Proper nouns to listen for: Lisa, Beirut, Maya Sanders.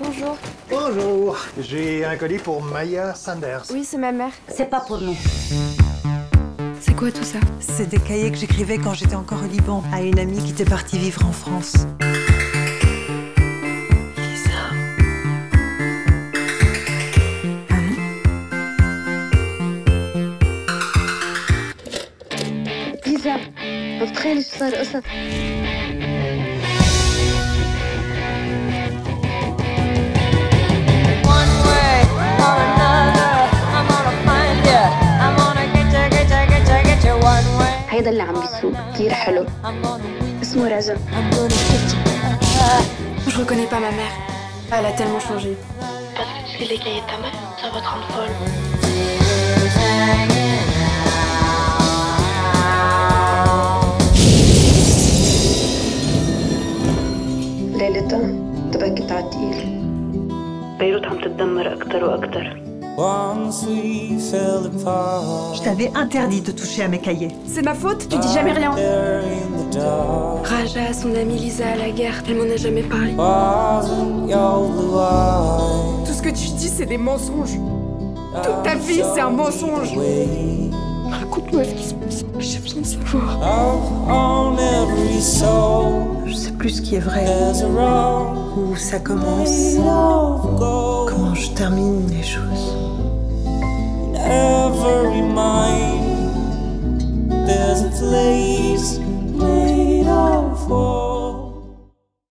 Bonjour. Bonjour. J'ai un colis pour Maya Sanders. Oui, c'est ma mère. C'est pas pour nous. C'est quoi tout ça? C'est des cahiers que j'écrivais quand j'étais encore au Liban à une amie qui était partie vivre en France. Lisa. Lisa, بتخيل شو صار قصة. هيدا اللي عم بيسوق كتير حلو اسمه رجب. Je reconnais pas ma mère. Elle a tellement changé. Parce que tu fais les cahiers de ta mère, ça va te rendre folle. ليلتها تبكت على التقيل. بيروت عم تتدمر أكتر وأكتر. Je t'avais interdit de toucher à mes cahiers. C'est ma faute, tu dis jamais rien. Raja, son amie Lisa à la guerre, elle m'en a jamais parlé. Tout ce que tu dis, c'est des mensonges. Toute ta vie, c'est un mensonge. Raconte-moi ce qui se passe, j'ai besoin de savoir. Je sais plus ce qui est vrai. Où ça commence, comment je termine les choses.